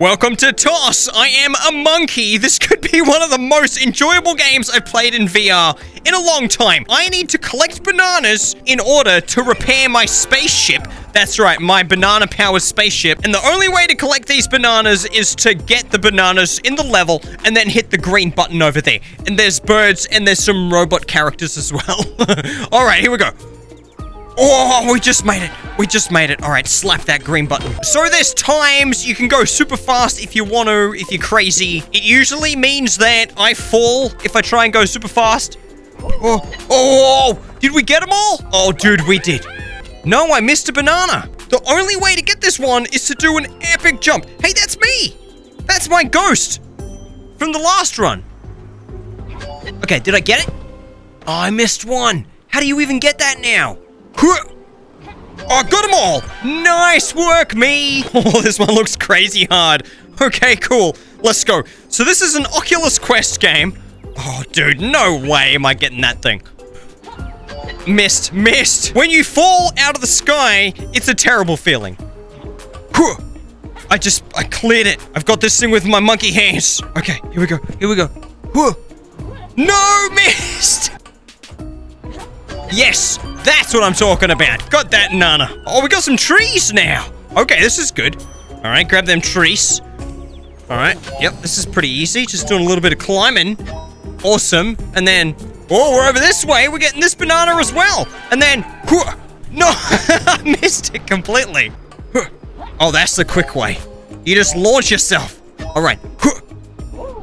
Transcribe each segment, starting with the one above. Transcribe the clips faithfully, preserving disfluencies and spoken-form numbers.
Welcome to Toss! I am a monkey! This could be one of the most enjoyable games I've played in V R in a long time. I need to collect bananas in order to repair my spaceship. That's right, my banana-powered spaceship. And the only way to collect these bananas is to get the bananas in the level and then hit the green button over there. And there's birds and there's some robot characters as well. All right, here we go. Oh, we just made it. We just made it. All right, slap that green button. So there's times you can go super fast if you want to, if you're crazy. It usually means that I fall if I try and go super fast. Oh, oh, did we get them all? Oh, dude, we did. No, I missed a banana. The only way to get this one is to do an epic jump. Hey, that's me. That's my ghost from the last run. Okay, did I get it? Oh, I missed one. How do you even get that now? I got them all! Nice work, me! Oh, this one looks crazy hard. Okay, cool. Let's go. So this is an Oculus Quest game. Oh, dude, no way am I getting that thing. Missed, missed. When you fall out of the sky, it's a terrible feeling. I just, I cleared it. I've got this thing with my monkey hands. Okay, here we go, here we go. No, missed! Yes, that's what I'm talking about. Got that nana. Oh, we got some trees now. Okay, this is good. All right, grab them trees. All right, yep, this is pretty easy. Just doing a little bit of climbing. Awesome. And then, oh, we're over this way. We're getting this banana as well. And then, no, I missed it completely. Oh, that's the quick way. You just launch yourself. All right.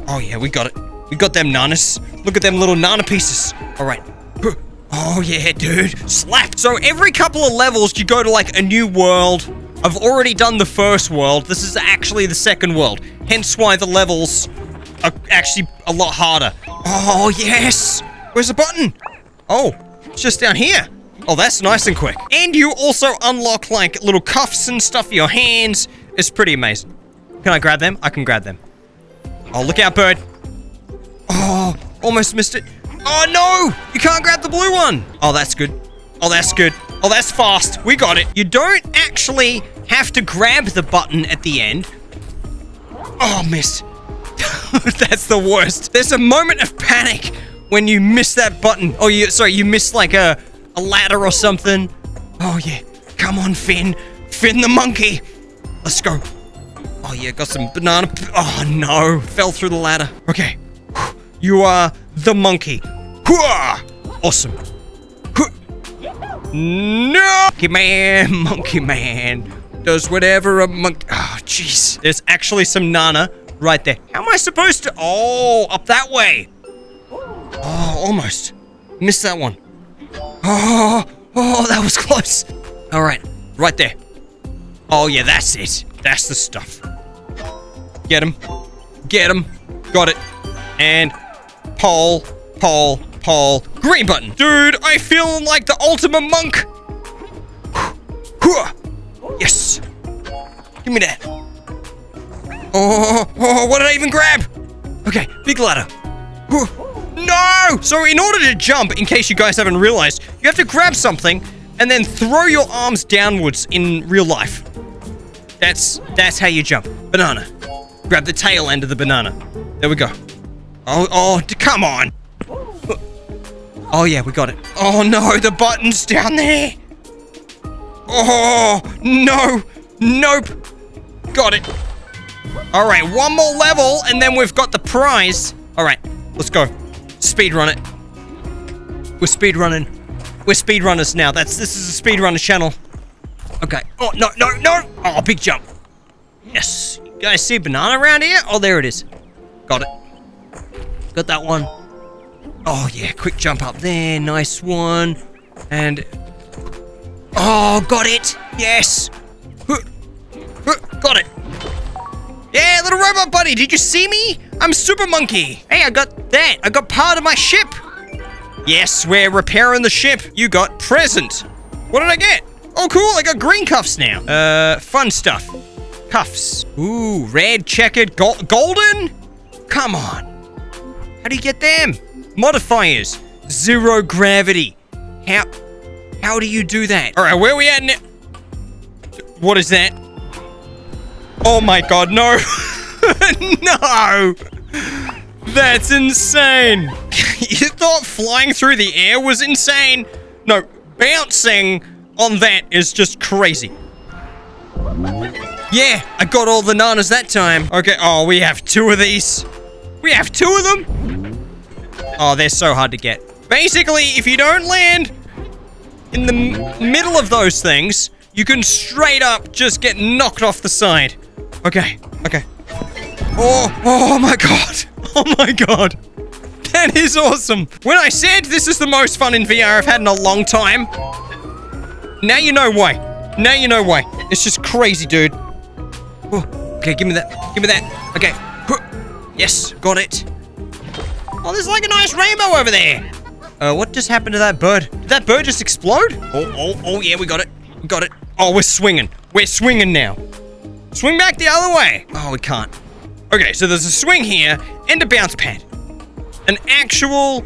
Oh, yeah, we got it. We got them nanas. Look at them little nana pieces. All right. Oh, yeah, dude. Slap. So every couple of levels, you go to, like, a new world. I've already done the first world. This is actually the second world. Hence why the levels are actually a lot harder. Oh, yes. Where's the button? Oh, it's just down here. Oh, that's nice and quick. And you also unlock, like, little cuffs and stuff for your hands. It's pretty amazing. Can I grab them? I can grab them. Oh, look out, bird. Oh, almost missed it. Oh, no! You can't grab the blue one! Oh, that's good. Oh, that's good. Oh, that's fast. We got it. You don't actually have to grab the button at the end. Oh, missed. That's the worst. There's a moment of panic when you miss that button. Oh, you, sorry, you miss like a, a ladder or something. Oh, yeah. Come on, Finn. Finn the monkey. Let's go. Oh, yeah, got some banana. Oh, no. Fell through the ladder. Okay. You are the monkey. Awesome. No! Monkey man, monkey man. Does whatever a monkey... Oh, jeez. There's actually some nana right there. How am I supposed to... Oh, up that way. Oh, almost. Missed that one. Oh, oh, that was close. All right, right there. Oh, yeah, that's it. That's the stuff. Get him. Get him. Got it. And... Pole, pole, pole, green button. Dude, I feel like the ultimate monk. Yes. Give me that. Oh, oh, what did I even grab? Okay, big ladder. No! So in order to jump, in case you guys haven't realized, you have to grab something and then throw your arms downwards in real life. That's, that's how you jump. Banana. Grab the tail end of the banana. There we go. Oh, oh, come on. Oh, yeah, we got it. Oh, no, the button's down there. Oh, no. Nope. Got it. All right, one more level, and then we've got the prize. All right, let's go. Speedrun it. We're speedrunning. We're speedrunners now. That's This is a speedrunner channel. Okay. Oh, no, no, no. Oh, big jump. Yes. You guys see a banana around here? Oh, there it is. Got it. Got that one. Oh, yeah. Quick jump up there. Nice one. And... Oh, got it. Yes. Got it. Yeah, little robot buddy. Did you see me? I'm Super Monkey. Hey, I got that. I got part of my ship. Yes, we're repairing the ship. You got present. What did I get? Oh, cool. I got green cuffs now. Uh, fun stuff. Cuffs. Ooh, red, checkered, go golden? Come on. How do you get them? Modifiers. Zero gravity. How how do you do that? All right, where are we at now? What is that? Oh my god, no! No! That's insane! You thought flying through the air was insane? No, bouncing on that is just crazy. Yeah, I got all the nanas that time. Okay, oh, we have two of these. We have two of them? Oh, they're so hard to get. Basically, if you don't land in the m middle of those things, you can straight up just get knocked off the side. Okay, okay. Oh, oh my god. Oh my god. That is awesome. When I said this is the most fun in V R I've had in a long time, now you know why. Now you know why. It's just crazy, dude. Oh, okay, give me that. Give me that. Okay. Yes, got it. Oh, there's like a nice rainbow over there. Uh, what just happened to that bird? Did that bird just explode? Oh, oh, oh, yeah, we got it. We got it. Oh, we're swinging. We're swinging now. Swing back the other way. Oh, we can't. Okay, so there's a swing here and a bounce pad. An actual...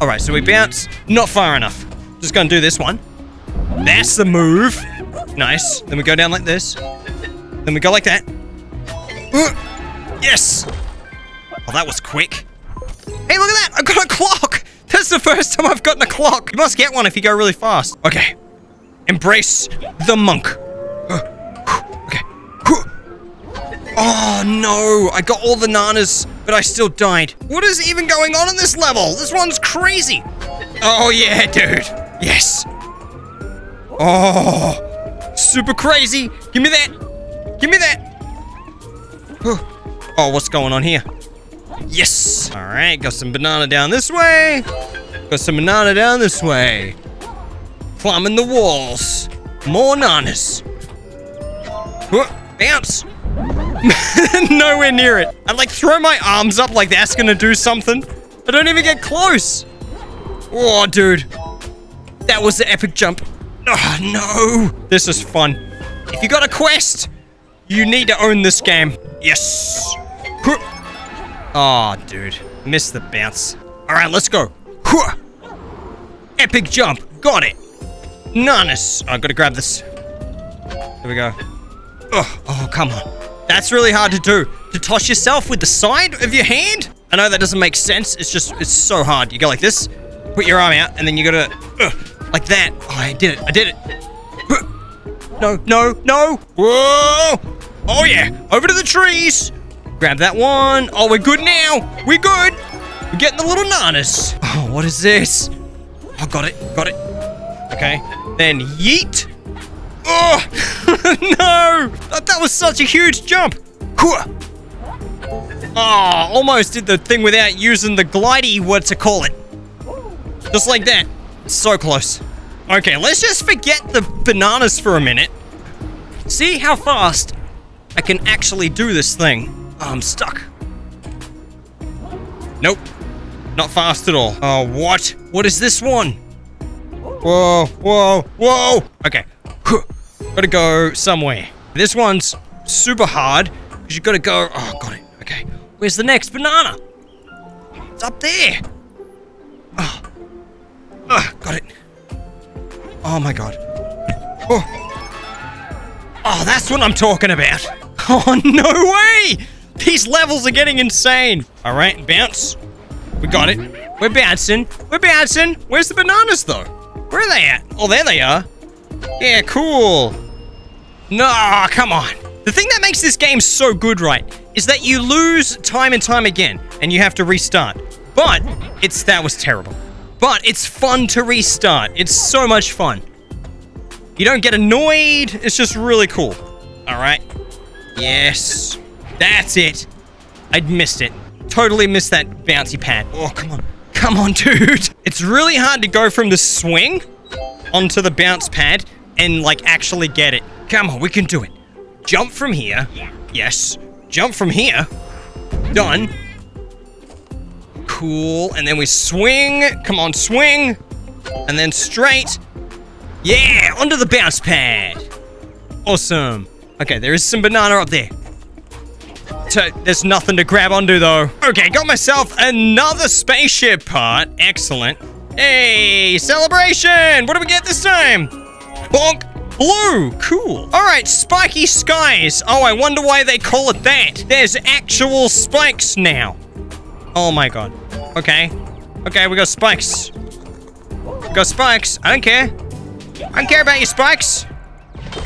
All right, so we bounce. Not far enough. Just gonna do this one. That's the move. Nice. Then we go down like this. Then we go like that. Uh, yes. Oh, that was quick. Hey, look at that. I got a clock. That's the first time I've gotten a clock. You must get one if you go really fast. Okay. Embrace the monk. Uh, okay. Oh, no. I got all the nanas, but I still died. What is even going on in this level? This one's crazy. Oh, yeah, dude. Yes. Oh, super crazy. Give me that. Give me that. Oh, what's going on here? Yes. All right, got some banana down this way. Got some banana down this way. Climbing the walls. More nanas. Bounce. Nowhere near it. I'd like throw my arms up like that's gonna do something. I don't even get close. Oh, dude. That was the epic jump. Oh, no. This is fun. If you got a quest, you need to own this game. Yes. Oh, dude. Missed the bounce. All right, let's go. Epic jump. Got it. Nanas. Oh, I gotta grab this. There we go. Oh, oh, come on. That's really hard to do. To toss yourself with the side of your hand? I know that doesn't make sense. It's just, it's so hard. You go like this, put your arm out, and then you gotta... Uh, Like that. Oh, I did it. I did it. No, no, no. Whoa. Oh, yeah. Over to the trees. Grab that one. Oh, we're good now. We're good. We're getting the little nanas. Oh, what is this? Oh, got it. Got it. Okay. Then yeet. Oh, no. That was such a huge jump. Oh, almost did the thing without using the glidey, what to call it. Just like that. So close. Okay, let's just forget the bananas for a minute. See how fast I can actually do this thing. Oh, I'm stuck. Nope. Not fast at all. Oh, what? What is this one? Whoa, whoa, whoa. Okay. Gotta go somewhere. This one's super hard because you gotta go. Oh, got it. Okay. Where's the next banana? It's up there. Oh. Oh, got it. Oh my god. Oh. Oh, that's what I'm talking about. Oh, no way! These levels are getting insane. All right, bounce. We got it. We're bouncing. We're bouncing. Where's the bananas, though? Where are they at? Oh, there they are. Yeah, cool. No, come on. The thing that makes this game so good, right, is that you lose time and time again, and you have to restart. But it's that was terrible. But it's fun to restart. It's so much fun. You don't get annoyed. It's just really cool. All right. Yes. That's it. I'd missed it. Totally missed that bouncy pad. Oh, come on. Come on, dude. It's really hard to go from the swing onto the bounce pad and, like, actually get it. Come on. We can do it. Jump from here. Yes. Jump from here. Done. Cool, and then we swing. Come on, swing. And then straight. Yeah, onto the bounce pad. Awesome. Okay, there is some banana up there. So there's nothing to grab onto, though. Okay, got myself another spaceship part. Excellent. Hey, celebration. What do we get this time? Bonk. blue. Cool. All right, spiky skies. Oh, I wonder why they call it that. There's actual spikes now. Oh my god. Okay. Okay, we got spikes. We got spikes. I don't care. I don't care about your spikes.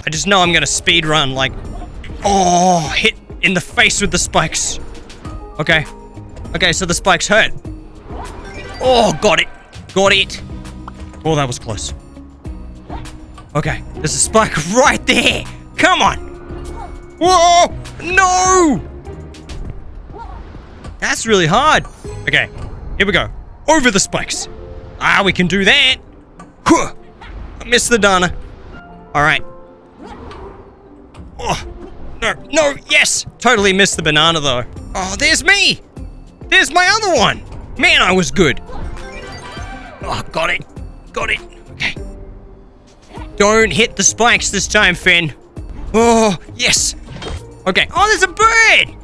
I just know I'm gonna speed run like... Oh, hit in the face with the spikes. Okay. Okay, so the spikes hurt. Oh, got it. Got it. Oh, that was close. Okay, there's a spike right there. Come on. Whoa, no. That's really hard. Okay, here we go. Over the spikes. Ah, we can do that. Huh. I missed the Dana. All right. Oh, no, no, yes. Totally missed the banana though. Oh, there's me. There's my other one. Man, I was good. Oh, got it. Got it. Okay. Don't hit the spikes this time, Finn. Oh, yes. Okay. Oh, there's a bird.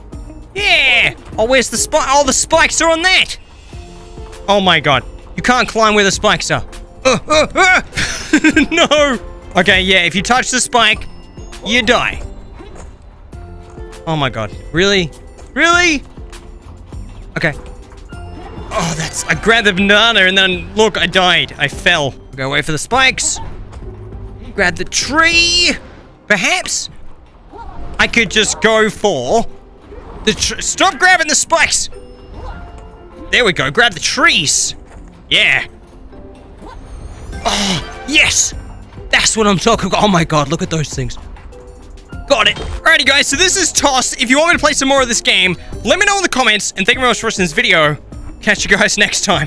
Yeah. Oh, where's the spike? Oh, the spikes are on that. Oh, my God. You can't climb where the spikes are. Uh, uh, uh. No. Okay, yeah. If you touch the spike, you die. Oh, my God. Really? Really? Okay. Oh, that's... I grabbed the banana and then, look, I died. I fell. Go away for the spikes. Grab the tree. Perhaps I could just go for the tree. Stop grabbing the spikes. There we go. Grab the trees. Yeah. Oh, yes. That's what I'm talking about. Oh, my God. Look at those things. Got it. Alrighty, guys. So this is Toss. If you want me to play some more of this game, let me know in the comments. And thank you very much for watching this video. Catch you guys next time.